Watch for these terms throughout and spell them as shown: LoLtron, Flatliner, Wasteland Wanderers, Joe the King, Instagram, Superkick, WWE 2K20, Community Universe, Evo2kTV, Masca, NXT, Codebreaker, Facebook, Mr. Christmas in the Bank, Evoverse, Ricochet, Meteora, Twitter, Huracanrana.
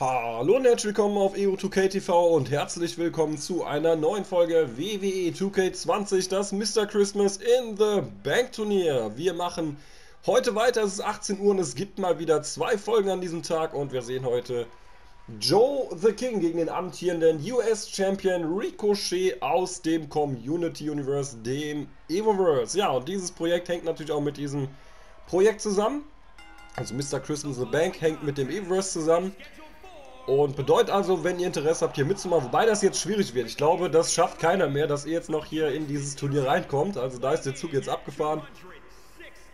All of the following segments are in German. Hallo und herzlich willkommen auf Evo2kTV und herzlich willkommen zu einer neuen Folge WWE 2K20, das Mr. Christmas in the Bank Turnier. Wir machen heute weiter, es ist 18 Uhr und es gibt mal wieder zwei Folgen an diesem Tag und wir sehen heute Joe the King gegen den amtierenden US-Champion Ricochet aus dem Community-Universe, dem Evoverse. Ja, und dieses Projekt hängt natürlich auch mit diesem Projekt zusammen, also Mr. Christmas in the Bank hängt mit dem Evoverse zusammen. Und bedeutet also, wenn ihr Interesse habt, hier mitzumachen, wobei das jetzt schwierig wird. Ich glaube, das schafft keiner mehr, dass ihr jetzt noch hier in dieses Turnier reinkommt. Also da ist der Zug jetzt abgefahren.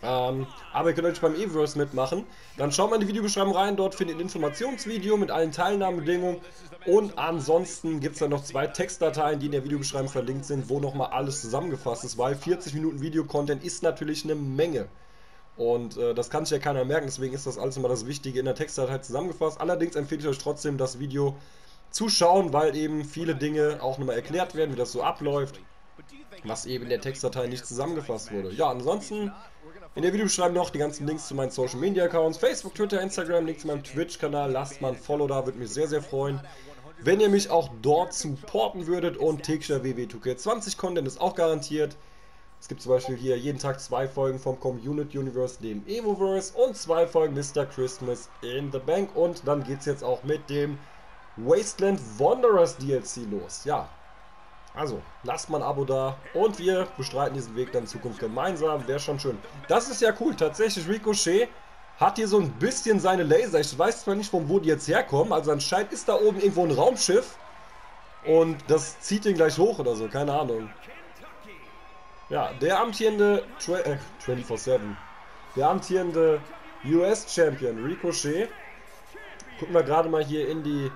Aber ihr könnt euch beim Evoverse mitmachen. Dann schaut mal in die Videobeschreibung rein, dort findet ihr ein Informationsvideo mit allen Teilnahmebedingungen. Und ansonsten gibt es dann noch zwei Textdateien, die in der Videobeschreibung verlinkt sind, wo nochmal alles zusammengefasst ist. Weil 40 Minuten Video-Content ist natürlich eine Menge. Und das kann sich ja keiner merken, deswegen ist das alles immer das Wichtige in der Textdatei zusammengefasst. Allerdings empfehle ich euch trotzdem, das Video zu schauen, weil eben viele Dinge auch nochmal erklärt werden, wie das so abläuft, was eben in der Textdatei nicht zusammengefasst wurde. Ja, ansonsten in der Videobeschreibung noch die ganzen Links zu meinen Social Media Accounts, Facebook, Twitter, Instagram, Links zu meinem Twitch-Kanal. Lasst mal ein Follow da, würde mich sehr, sehr freuen, wenn ihr mich auch dort supporten würdet. Und täglicher WWE2K20 Content ist auch garantiert. Es gibt zum Beispiel hier jeden Tag zwei Folgen vom Community Universe, dem Evoverse, und zwei Folgen Mr. Christmas in the Bank. Und dann geht es jetzt auch mit dem Wasteland Wanderers DLC los. Ja, also lasst mal ein Abo da und wir bestreiten diesen Weg dann in Zukunft gemeinsam. Wäre schon schön. Das ist ja cool. Tatsächlich, Ricochet hat hier so ein bisschen seine Laser. Ich weiß zwar nicht, von wo die jetzt herkommen. Also anscheinend ist da oben irgendwo ein Raumschiff und das zieht ihn gleich hoch oder so. Keine Ahnung. Ja, der amtierende 24/7. Der amtierende US-Champion Ricochet. Gucken wir gerade mal hier in die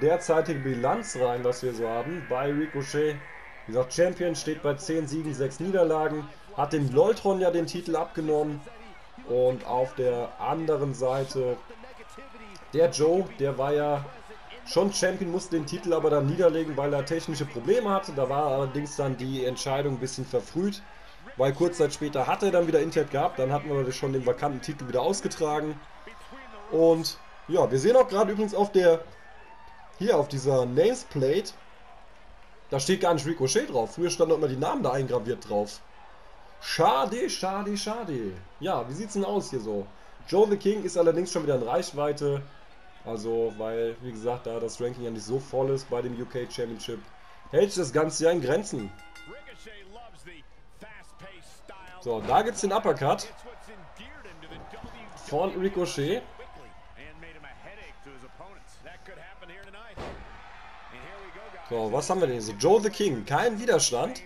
derzeitige Bilanz rein, was wir so haben. Bei Ricochet, wie gesagt, Champion, steht bei 10 Siegen, 6 Niederlagen. Hat dem LoLtron ja den Titel abgenommen. Und auf der anderen Seite der Joe, der war ja schon Champion, musste den Titel aber dann niederlegen, weil er technische Probleme hatte. Da war allerdings dann die Entscheidung ein bisschen verfrüht, weil kurz Zeit später hat er dann wieder Internet gehabt. Dann hatten wir schon den vakanten Titel wieder ausgetragen. Und ja, wir sehen auch gerade übrigens auf der, hier auf dieser Nameplate, da steht gar nicht Ricochet drauf. Früher stand noch immer die Namen da eingraviert drauf. Schade, schade, schade. Ja, wie sieht's denn aus hier so? Joe the King ist allerdings schon wieder in Reichweite. Also, weil, wie gesagt, da das Ranking ja nicht so voll ist bei dem UK Championship, hält sich das Ganze ja in Grenzen. So, da gibt's den Uppercut von Ricochet. So, was haben wir denn hier? So, Joe the King, kein Widerstand.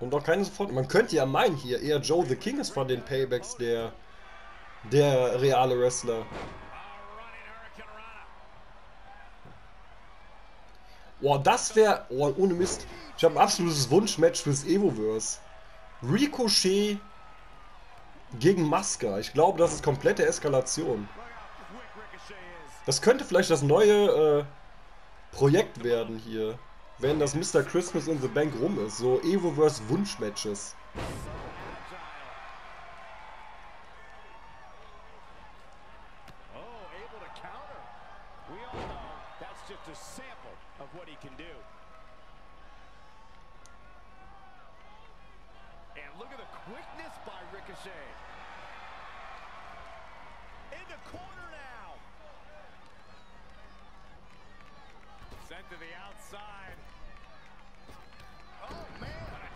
Und auch keine Sofort. Man könnte ja meinen hier, eher Joe the King ist von den Paybacks der reale Wrestler. Boah, das wäre... Oh, ohne Mist. Ich habe ein absolutes Wunschmatch fürs Evoverse. Ricochet gegen Masca. Ich glaube, das ist komplette Eskalation. Das könnte vielleicht das neue Projekt werden hier. Wenn das Mr. Christmas in the Bank rum ist. So Evoverse Wunschmatches.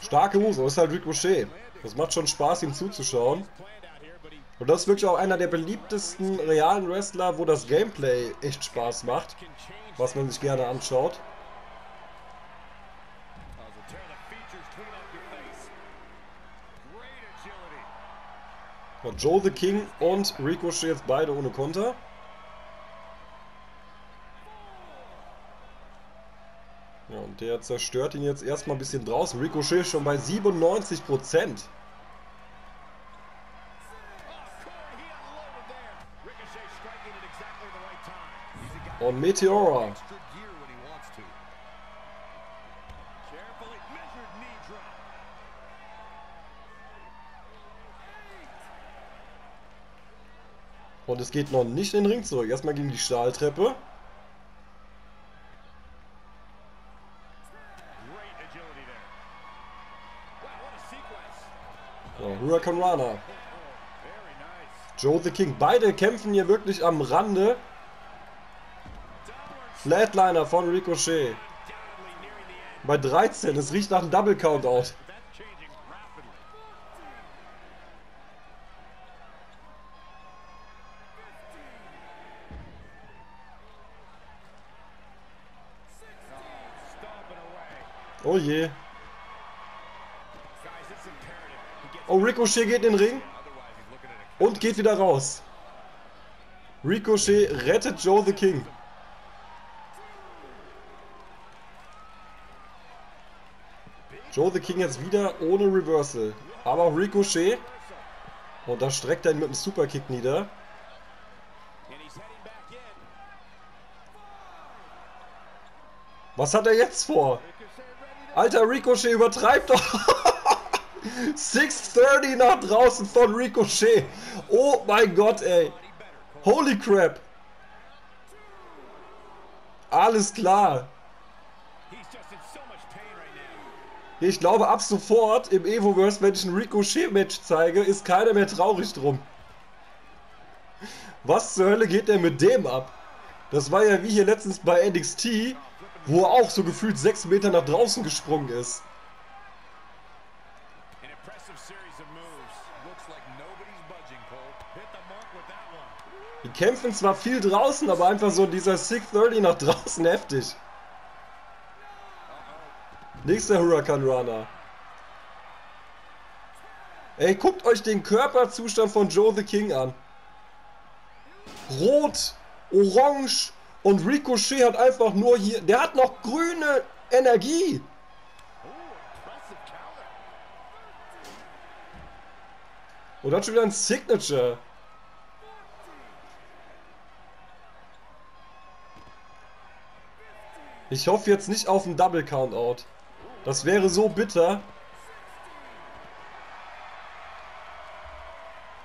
Starke Hose, das ist halt Ricochet. Das macht schon Spaß, ihm zuzuschauen. Und das ist wirklich auch einer der beliebtesten realen Wrestler, wo das Gameplay echt Spaß macht, was man sich gerne anschaut. Und Joe the King und Ricochet jetzt beide ohne Konter. Ja, und der zerstört ihn jetzt erstmal ein bisschen draußen. Ricochet schon bei 97%. Und Meteora. Und es geht noch nicht in den Ring zurück. Erstmal gegen die Stahltreppe. So, Huracanrana. Joe the King. Beide kämpfen hier wirklich am Rande. Flatliner von Ricochet. Bei 13. Es riecht nach einem Double Countout. Oh je. Oh, Ricochet geht in den Ring. Und geht wieder raus. Ricochet rettet Joe the King. Joe the King jetzt wieder ohne Reversal. Aber Ricochet. Und da streckt er ihn mit dem Superkick nieder. Was hat er jetzt vor? Alter, Ricochet übertreibt doch. 630 nach draußen von Ricochet. Oh mein Gott, ey. Holy crap. Alles klar. Ich glaube, ab sofort im Evoverse, wenn ich ein Ricochet-Match zeige, ist keiner mehr traurig drum. Was zur Hölle geht denn mit dem ab? Das war ja wie hier letztens bei NXT, wo er auch so gefühlt 6 Meter nach draußen gesprungen ist. Die kämpfen zwar viel draußen, aber einfach so dieser 630 nach draußen, heftig. Nächster Huracanrana. Ey, guckt euch den Körperzustand von Joe the King an. Rot, orange und Ricochet hat einfach nur hier... Der hat noch grüne Energie. Und hat schon wieder ein Signature. Ich hoffe jetzt nicht auf einen Double Countout. Das wäre so bitter.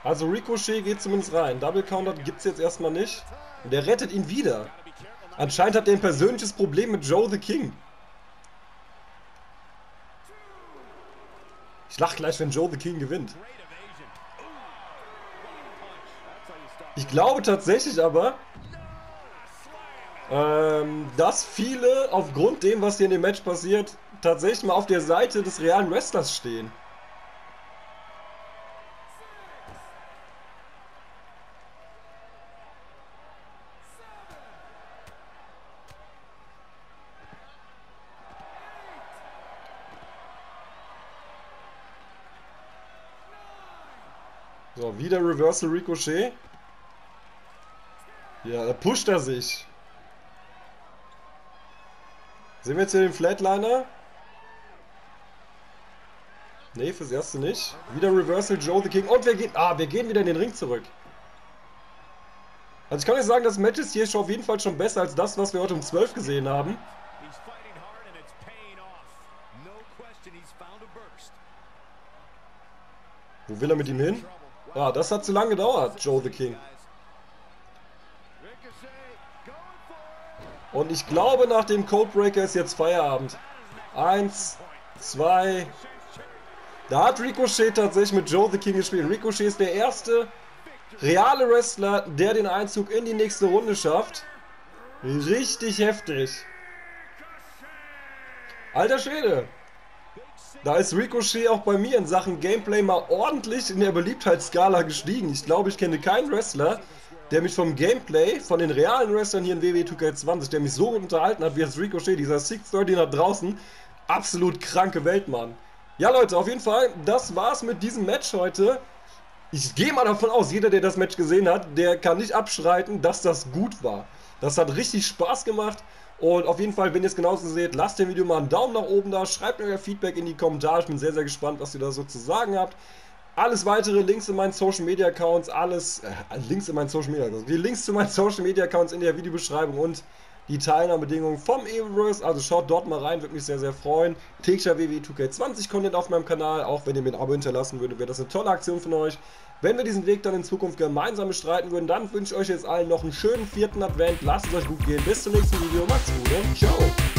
Also Ricochet geht zumindest rein. Double Countout gibt es jetzt erstmal nicht. Und der rettet ihn wieder. Anscheinend hat er ein persönliches Problem mit Joe the King. Ich lache gleich, wenn Joe the King gewinnt. Ich glaube tatsächlich aber... dass viele aufgrund dem, was hier in dem Match passiert, tatsächlich mal auf der Seite des realen Wrestlers stehen. So, wieder Reversal Ricochet. Ja, da pusht er sich. Sehen wir jetzt hier den Flatliner? Ne, fürs Erste nicht. Wieder Reversal Joe the King. Und wir gehen wieder in den Ring zurück. Also ich kann euch sagen, das Match ist hier schon auf jeden Fall schon besser als das, was wir heute um 12 gesehen haben. Wo will er mit ihm hin? Ah, das hat zu lange gedauert, Joe the King. Und ich glaube, nach dem Codebreaker ist jetzt Feierabend. 1, 2. Da hat Ricochet tatsächlich mit Joe the King gespielt. Ricochet ist der erste reale Wrestler, der den Einzug in die nächste Runde schafft. Richtig heftig. Alter Schwede. Da ist Ricochet auch bei mir in Sachen Gameplay mal ordentlich in der Beliebtheitsskala gestiegen. Ich glaube, ich kenne keinen Wrestler, der mich vom Gameplay, von den realen Wrestlern hier in WWE 2K20, der mich so gut unterhalten hat, wie jetzt Ricochet, dieser 630 da draußen. Absolut kranke Welt, Mann. Ja, Leute, auf jeden Fall, das war's mit diesem Match heute. Ich gehe mal davon aus, jeder, der das Match gesehen hat, der kann nicht abstreiten, dass das gut war. Das hat richtig Spaß gemacht. Und auf jeden Fall, wenn ihr es genauso seht, lasst dem Video mal einen Daumen nach oben da. Schreibt euer Feedback in die Kommentare. Ich bin sehr, sehr gespannt, was ihr da so zu sagen habt. Alles weitere Links in meinen Social Media Accounts, alles Links in meinen Social Media Accounts, die Links zu meinen Social Media Accounts in der Videobeschreibung und die Teilnahmebedingungen vom Evoverse, also schaut dort mal rein, würde mich sehr, sehr freuen. Täglicher WWE 2K20 Content auf meinem Kanal, auch wenn ihr mir ein Abo hinterlassen würdet, wäre das eine tolle Aktion von euch. Wenn wir diesen Weg dann in Zukunft gemeinsam bestreiten würden, dann wünsche ich euch jetzt allen noch einen schönen 4. Advent, lasst es euch gut gehen, bis zum nächsten Video, macht's gut und ciao!